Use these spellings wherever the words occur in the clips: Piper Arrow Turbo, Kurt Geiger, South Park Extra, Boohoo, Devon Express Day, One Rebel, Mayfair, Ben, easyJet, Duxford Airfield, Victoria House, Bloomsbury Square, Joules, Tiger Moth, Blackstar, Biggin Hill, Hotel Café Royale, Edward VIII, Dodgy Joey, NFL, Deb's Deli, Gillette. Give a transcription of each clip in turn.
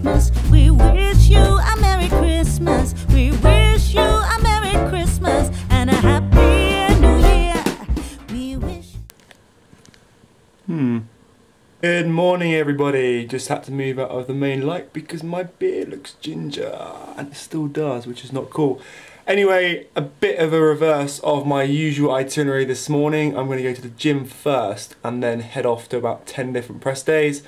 Christmas. We wish you a Merry Christmas. We wish you a Merry Christmas and a Happy New Year. We wish... Good morning, everybody. Just had to move out of the main light because my beard looks ginger, and it still does, which is not cool. Anyway, a bit of a reverse of my usual itinerary this morning. I'm going to go to the gym first and then head off to about 10 different press days.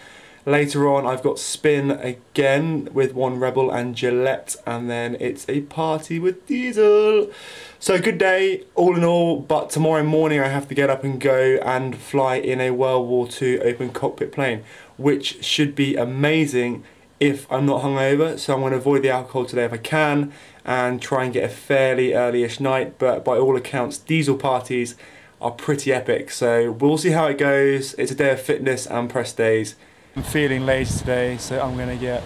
Later on, I've got spin again with One Rebel and Gillette, and then it's a party with Diesel. So good day, all in all, but tomorrow morning I have to get up and go and fly in a World War II open cockpit plane, which should be amazing if I'm not hungover, so I'm going to avoid the alcohol today if I can and try and get a fairly early-ish night, but by all accounts, Diesel parties are pretty epic, so we'll see how it goes. It's a day of fitness and press days. I'm feeling lazy today, so I'm going to get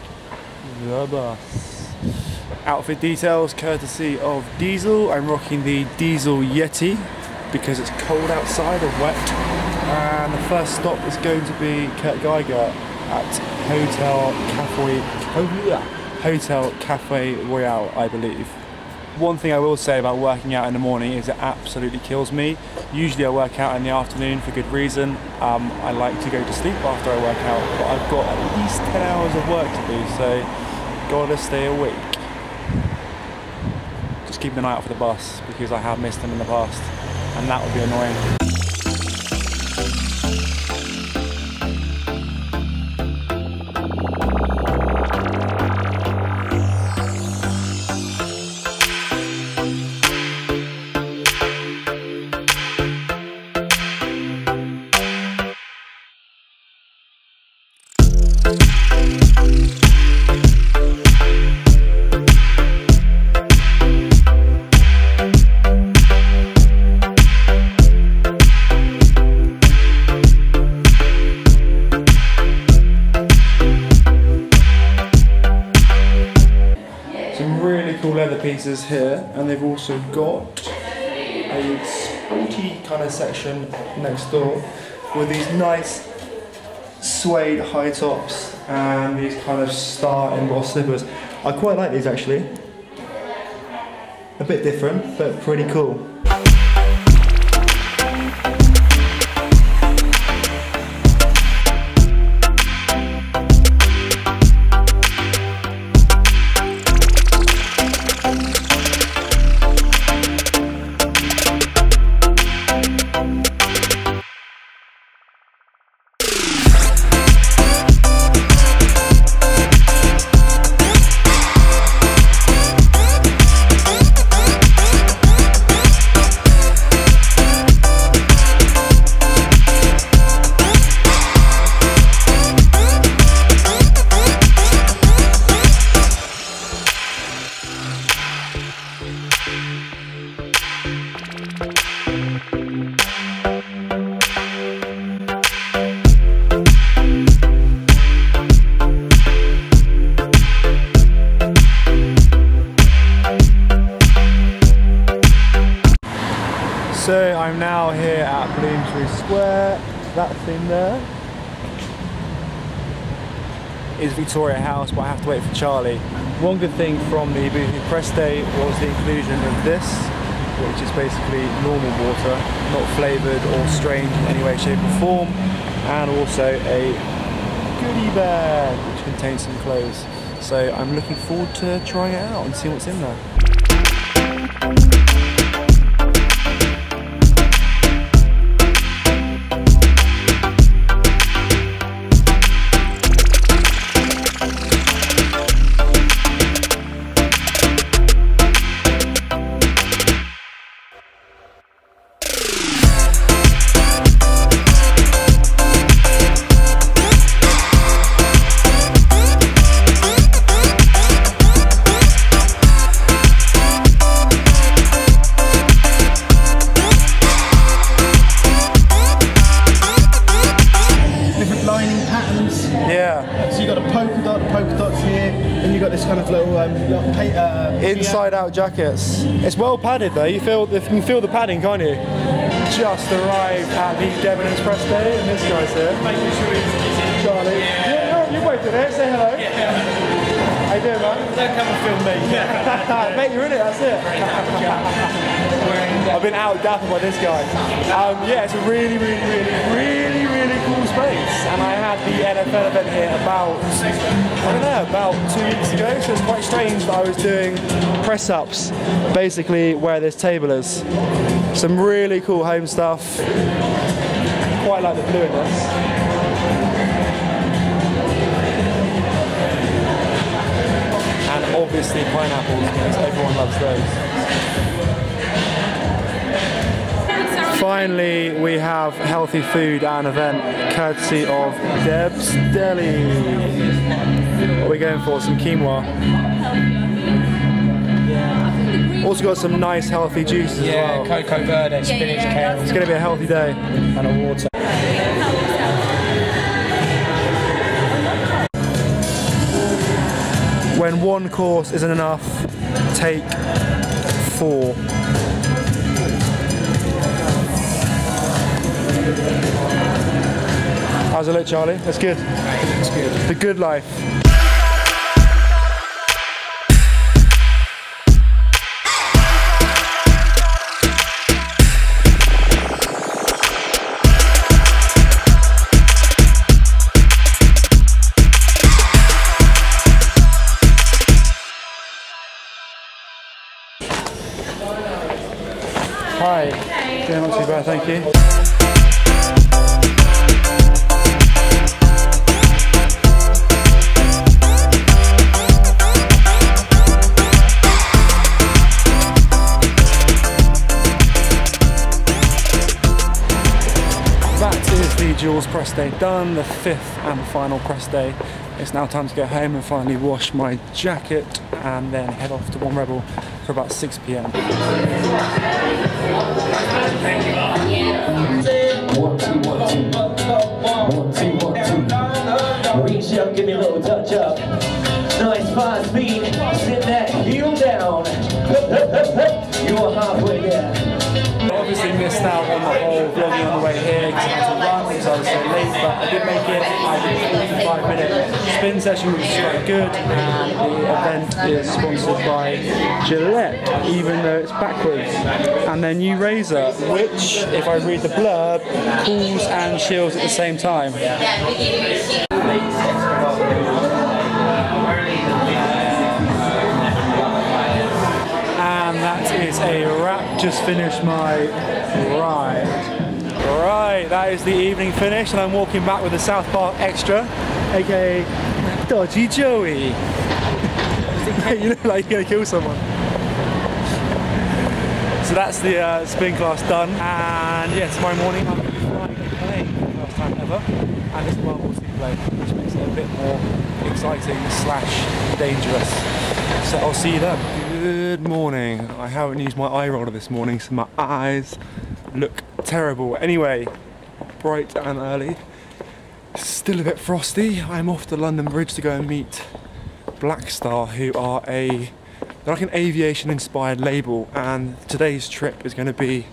the bus. Outfit details courtesy of Diesel. I'm rocking the Diesel Yeti because it's cold outside and wet. And the first stop is going to be Kurt Geiger at Hotel Café Royale, I believe. One thing I will say about working out in the morning is it absolutely kills me. Usually I work out in the afternoon for good reason. I like to go to sleep after I work out, but I've got at least 10 hours of work to do, so gotta stay awake. Just keep an eye out for the bus because I have missed them in the past, and that would be annoying. Pieces here, and they've also got a sporty kind of section next door with these nice suede high tops and these kind of star embossed slippers. I quite like these actually. A bit different, but pretty cool. So I'm now here at Bloomsbury Square. That thing there is Victoria House, but I have to wait for Charlie. One good thing from the Boohoo press day was the inclusion of this, which is basically normal water, not flavoured or strange in any way, shape or form, and also a goodie bag which contains some clothes. So I'm looking forward to trying it out and see what's in there. Jackets. It's well padded though, you can feel the padding, can't you? Just arrived at the Devon Express Day and this guy's here. Making sure it's Charlie. Yeah, you're waiting there, say hello. Yeah. How you doing, man? Don't come and film me. Yeah. Mate, you're in it, that's it. I've been out dapper by this guy. Yeah, it's a really cool space. And I had the NFL event here about, I don't know, about 2 weeks ago. So it's quite strange that I was doing press-ups, basically where this table is. Some really cool home stuff. Quite like the blue in this. Obviously pineapples, because everyone loves those. Finally, we have healthy food at an event courtesy of Deb's Deli. What are we going for? Some quinoa. Also got some nice healthy juices as well. Yeah, cocoa verde, spinach, kale. It's going to be a healthy day. And a water. When one course isn't enough, take four. How's it look, Charlie? That's good. That's good. The good life. Hi, yeah, not too bad, thank you. That is the Jules press day done, the fifth and final press day. It's now time to go home and finally wash my jacket and then head off to One Rebel for about 6 PM. Reach up, give me a little touch up. Nice 5 feet, sit that heel down. You are halfway there. I obviously missed out on the whole vlogging on the way here because I was a run because I was so late, but I did make it. I did a 45-minute spin session, which is quite good, and the event is sponsored by Gillette, even though it's backwards. And their new razor, which, if I read the blurb, cools and chills at the same time. And that is a wrap. Just finished my ride. Right, that is the evening finish, and I'm walking back with the South Park Extra, aka Dodgy Joey. You look like you're gonna kill someone. So that's the spin class done, and yeah, tomorrow morning I'm going to be flying a plane for the last time ever, and it's a World War II plane, which makes it a bit more exciting / dangerous. So I'll see you then. Good morning. I haven't used my eye roller this morning, so my eyes look terrible. Anyway, bright and early. Still a bit frosty. I'm off to London Bridge to go and meet Blackstar, who are they're like an aviation inspired label, and today's trip is going to be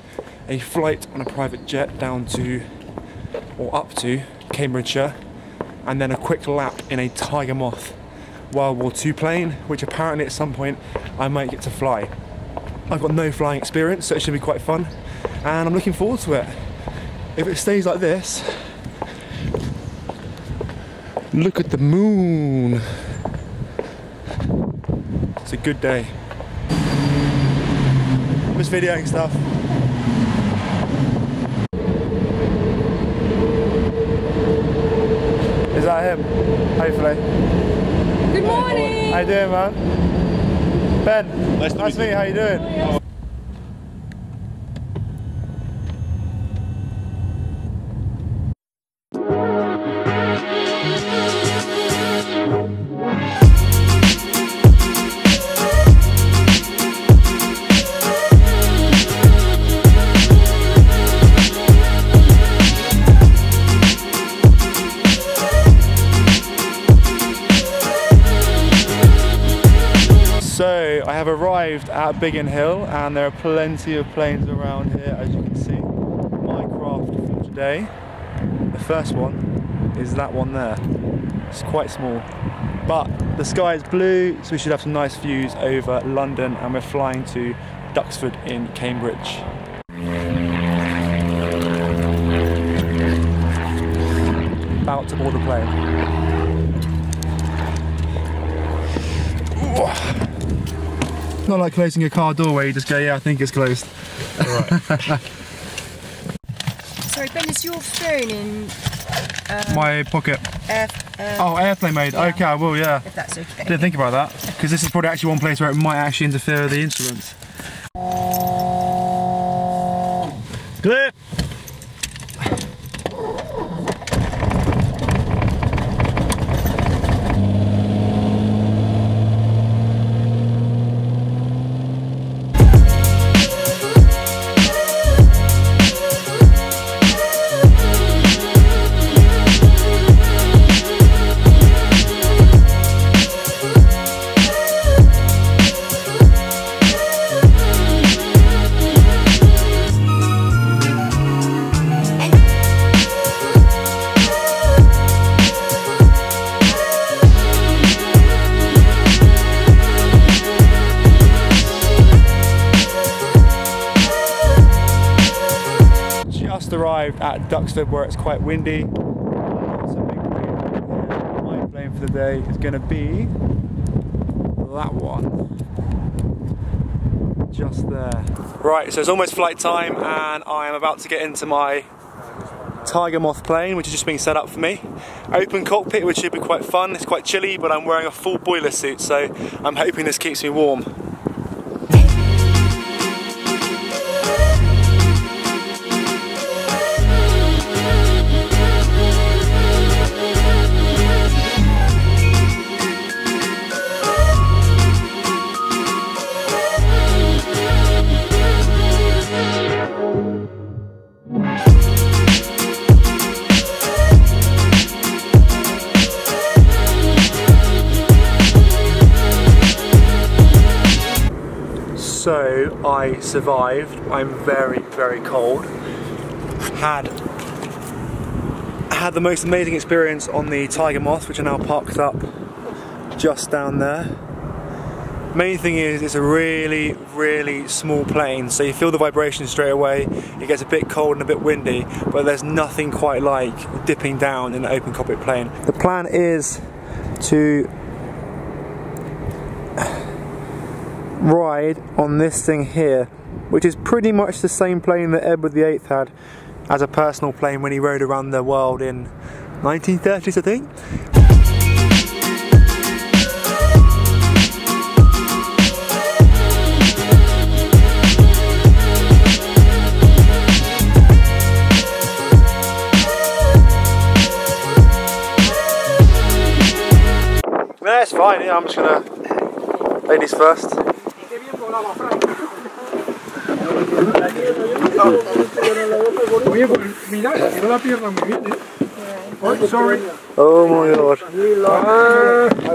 a flight on a private jet down to, or up to, Cambridgeshire, and then a quick lap in a Tiger Moth World War II plane, which apparently at some point I might get to fly. I've got no flying experience, so it should be quite fun, and I'm looking forward to it. If it stays like this, look at the moon. It's a good day. I'm just videoing stuff. Is that him? Hopefully. Good morning! How you doing, man? Ben, nice to meet you. How you doing? Oh, yeah. So I have arrived at Biggin Hill, and there are plenty of planes around here, as you can see. My craft for today, the first one is that one there. It's quite small. But the sky is blue, so we should have some nice views over London, and we're flying to Duxford in Cambridge. About to board the plane. Ooh. Not like closing a car door where you just go, yeah, I think it's closed. All right. Sorry, Ben, is your phone in my pocket? Airplane mode. Yeah. Okay, I will, yeah. If that's okay. Didn't think about that, because this is probably actually one place where it might actually interfere with the instruments. Clear. At Duxford, where it's quite windy. My plane for the day is going to be that one, just there. Right, so it's almost flight time, and I am about to get into my Tiger Moth plane, which is just being set up for me. Open cockpit, which should be quite fun. It's quite chilly, but I'm wearing a full boiler suit, so I'm hoping this keeps me warm. So I survived. I'm very cold. Had the most amazing experience on the Tiger Moth, which are now parked up just down there. Main thing is it's a really small plane, so you feel the vibration straight away. It gets a bit cold and a bit windy, but there's nothing quite like dipping down in an open cockpit plane. The plan is to ride on this thing here, which is pretty much the same plane that Edward VIII had as a personal plane when he rode around the world in 1930s, I think. No, it's fine, yeah, I'm just gonna... Ladies first. Oh, sorry. Oh my god.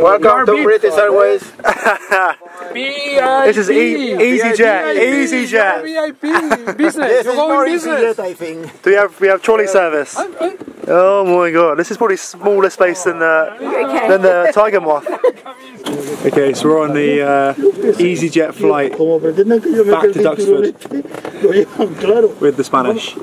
Welcome to British Airways. This is easyJet. easyJet. Business. This is more business, I think. Do we have trolley service? Oh my god. This is probably smaller space than the Tiger Moth. Okay, so we're on the easyJet flight back to Duxford with the Spanish.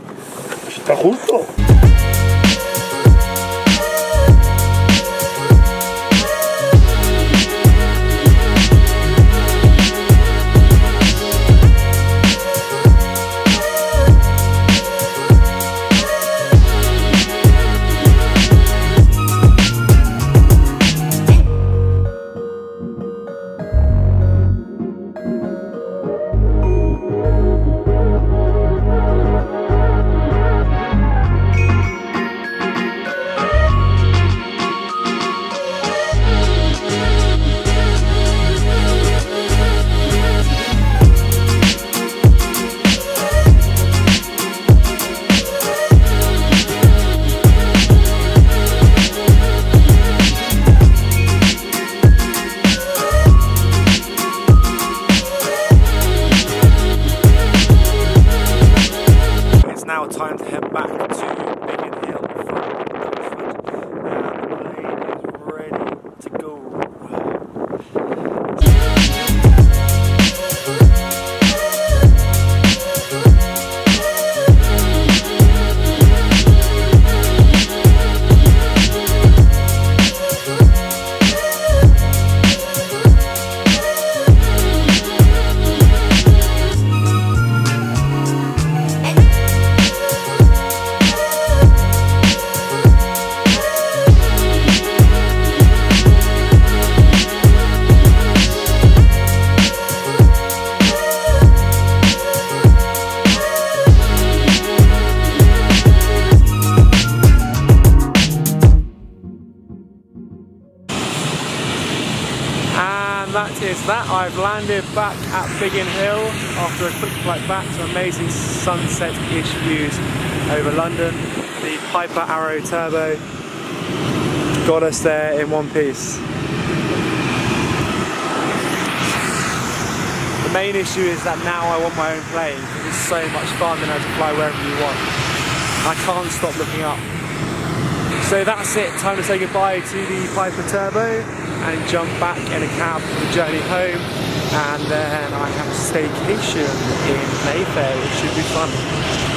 Time to head back to Biggin Hill from Duxford, and the plane is ready to go. that, I've landed back at Biggin Hill after a quick flight back to amazing sunset-ish views over London. The Piper Arrow Turbo got us there in one piece. The main issue is that now I want my own plane because it's so much fun and I can fly wherever you want. I can't stop looking up. So that's it, time to say goodbye to the Piper Turbo and jump back in a cab for the journey home, and then I have a staycation in Mayfair, which should be fun.